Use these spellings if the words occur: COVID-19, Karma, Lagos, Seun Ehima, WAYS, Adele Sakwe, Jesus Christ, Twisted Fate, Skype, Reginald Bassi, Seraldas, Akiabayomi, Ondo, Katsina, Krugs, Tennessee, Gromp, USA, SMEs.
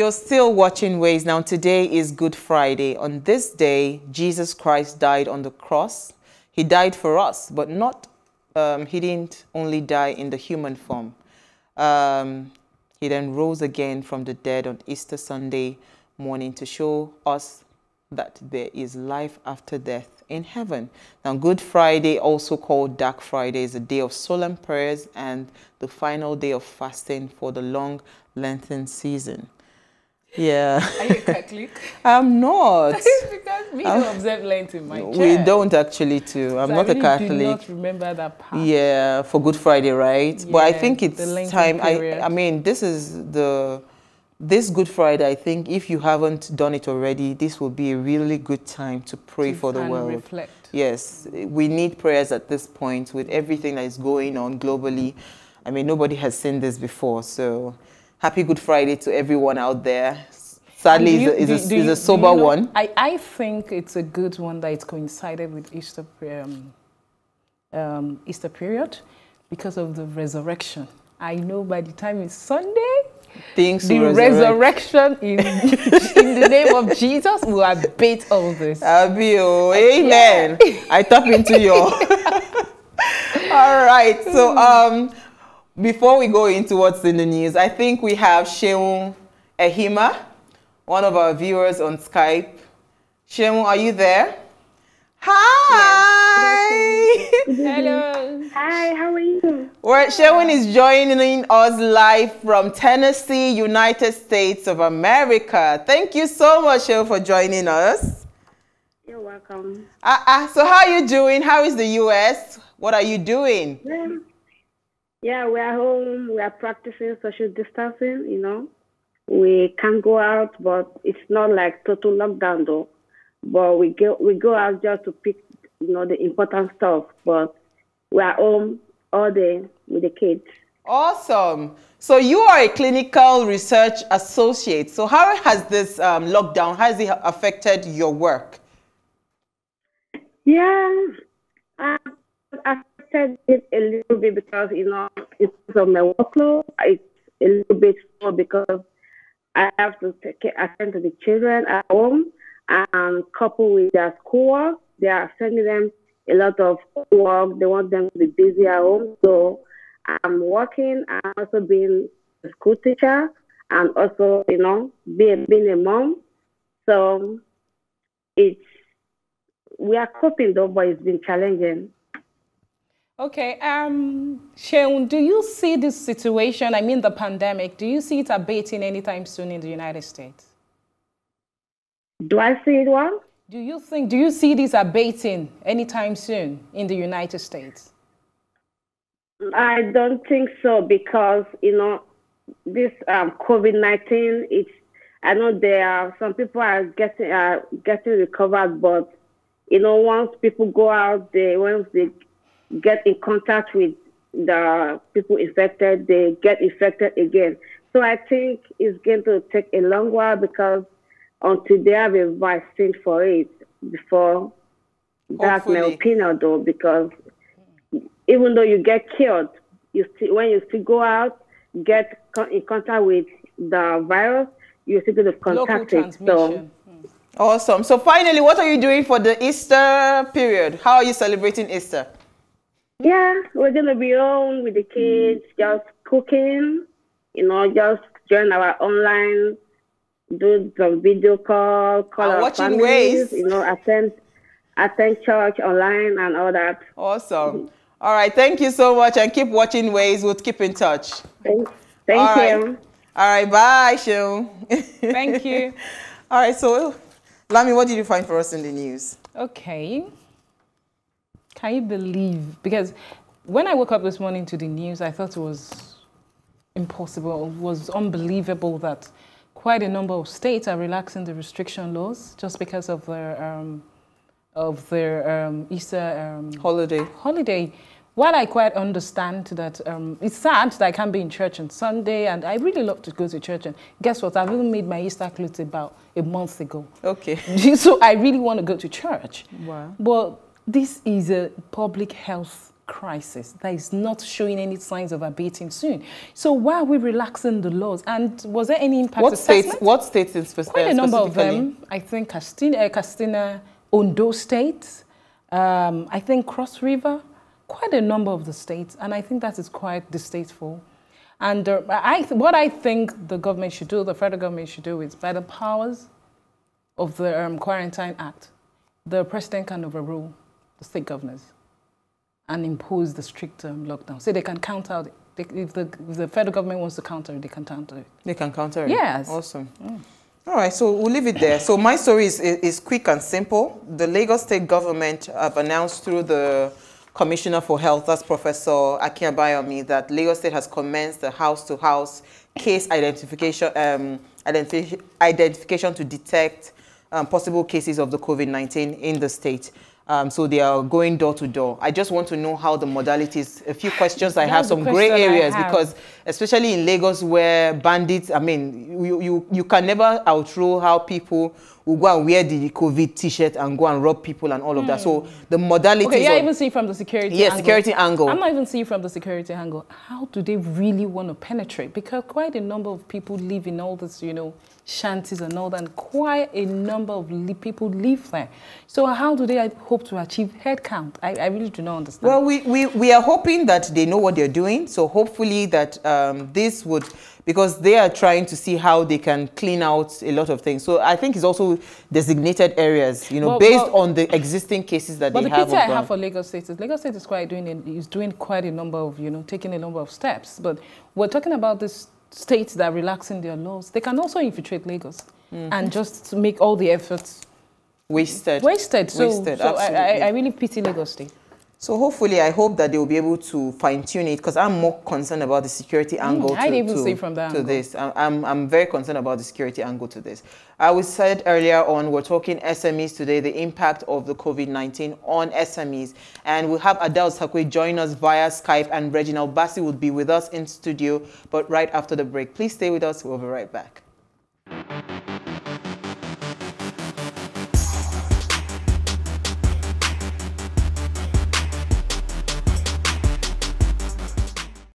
You're still watching WAYS. Now, today is Good Friday. On this day, Jesus Christ died on the cross. He died for us, but not, he didn't only die in the human form. He then rose again from the dead on Easter Sunday morning to show us that there is life after death in heaven. Now, Good Friday, also called Dark Friday, is a day of solemn prayers and the final day of fasting for the long Lenten season. Yeah. Are you Catholic? I'm not. Because we don't observe Lent in my church. We don't actually too. I'm so not really a Catholic. I do not remember that part. Yeah, for Good Friday, right? Yeah, but I think it's time. I mean, this is this Good Friday, I think, if you haven't done it already, this will be a really good time to pray for the world. Reflect. Yes, we need prayers at this point with everything that is going on globally. I mean, nobody has seen this before, so... Happy Good Friday to everyone out there. Sadly, it's a sober one. I think it's a good one that it coincided with Easter, Easter period because of the resurrection. I know by the time it's Sunday, the resurrection in the name of Jesus will abate all this. Abio, amen. Yeah. I tap into your... All right, so... Before we go into what's in the news, I think we have Seun Ehima, one of our viewers on Skype. Seun, are you there? Hi! Yes. Hello. Hi, how are you? Seun is joining us live from Tennessee, United States of America. Thank you so much, Seun, for joining us. You're welcome. So how are you doing? How is the U.S.? What are you doing? Yeah, we are home. We are practicing social distancing, you know. We can't go out, but it's not like total lockdown, though. But we go out just to pick, you know, the important stuff. But we are home all day with the kids. Awesome. So you are a clinical research associate. So how has this lockdown, how has it affected your work? Yeah, it a little bit because, you know, in terms of my workload, it's a little bit slow because I have to attend to the children at home and couple with their schoolwork. They are sending them a lot of work. They want them to be busy at home. So I'm working. I'm also being a school teacher and also, you know, being a mom. So we are coping though, but it's been challenging. Okay, Seun, do you see this situation, I mean the pandemic, do you see it abating anytime soon in the United States? Do I see it well? Do you see this abating anytime soon in the United States? I don't think so because, you know, this COVID-19, I know there are some people are getting recovered, but, you know, once people go out, once they get in contact with the people infected, they get infected again. So I think it's going to take a long while because until they have a vaccine for it before. That's my opinion though, because even though you get cured, when you still go out, get in contact with the virus, you're still going to contact it. So. Awesome. So finally, what are you doing for the Easter period? How are you celebrating Easter? Yeah, we're going to be home with the kids, just cooking, you know, just join our online, do some video call our families, WAYS. You know, attend church online and all that. Awesome. All right, thank you so much and keep watching WAYS. We'll keep in touch. Thank you. All right, bye, Seun. Thank you. All right, so, Lami, what did you find for us in the news? Okay. Can you believe? Because when I woke up this morning to the news, I thought it was impossible. It was unbelievable that quite a number of states are relaxing the restriction laws just because of their Easter holiday. While I quite understand that it's sad that I can't be in church on Sunday, and I really love to go to church. And guess what? I've even made my Easter clothes about a month ago. Okay. So I really want to go to church. Wow. But this is a public health crisis that is not showing any signs of abating soon. So why are we relaxing the laws? And was there any impact assessment? What states in specific? Quite a number of them. I think Katsina, Ondo State, I think Cross River, quite a number of the states. And I think that is quite distasteful. And what I think the government should do, the federal government should do, is by the powers of the Quarantine Act, the president can overrule the state governors and impose the strict lockdown. So they can counter it. If the federal government wants to counter it, they can counter it. They can counter it? Yes. Awesome. Mm. All right, so we'll leave it there. So my story is quick and simple. The Lagos State government have announced through the Commissioner for Health, that's Professor Akiabayomi, that Lagos State has commenced the house-to-house case identification, to detect possible cases of the COVID-19 in the state. So they are going door to door. I just want to know how the modalities, a few questions I have, some gray areas, because especially in Lagos where bandits, I mean, you can never outrule how people will go and wear the COVID t-shirt and go and rob people and all of that. So the modalities. Okay, yeah, I even see from the security angle. Yeah, security angle. I'm not even seeing from the security angle. How do they really want to penetrate? Because quite a number of people live in all this, you know, shanties and all that, and quite a number of people live there. So how do they hope to achieve head count? I really do not understand. Well, we are hoping that they know what they're doing, so hopefully that this would, because they are trying to see how they can clean out a lot of things. So I think it's also designated areas, you know, based on the existing cases that they have. But the picture I have for Lagos State is Lagos State is doing quite a number of, you know, taking a number of steps. But we're talking about this states that are relaxing their laws. They can also infiltrate Lagos and just make all the efforts wasted. So I really pity Lagos State. So hopefully, I hope that they will be able to fine-tune it, because I'm more concerned about the security angle to this. I'm very concerned about the security angle to this. I was said earlier on, we're talking SMEs today, the impact of the COVID-19 on SMEs. And we'll have Adele Sakwe join us via Skype, and Reginald Bassi will be with us in studio, but right after the break. Please stay with us. We'll be right back.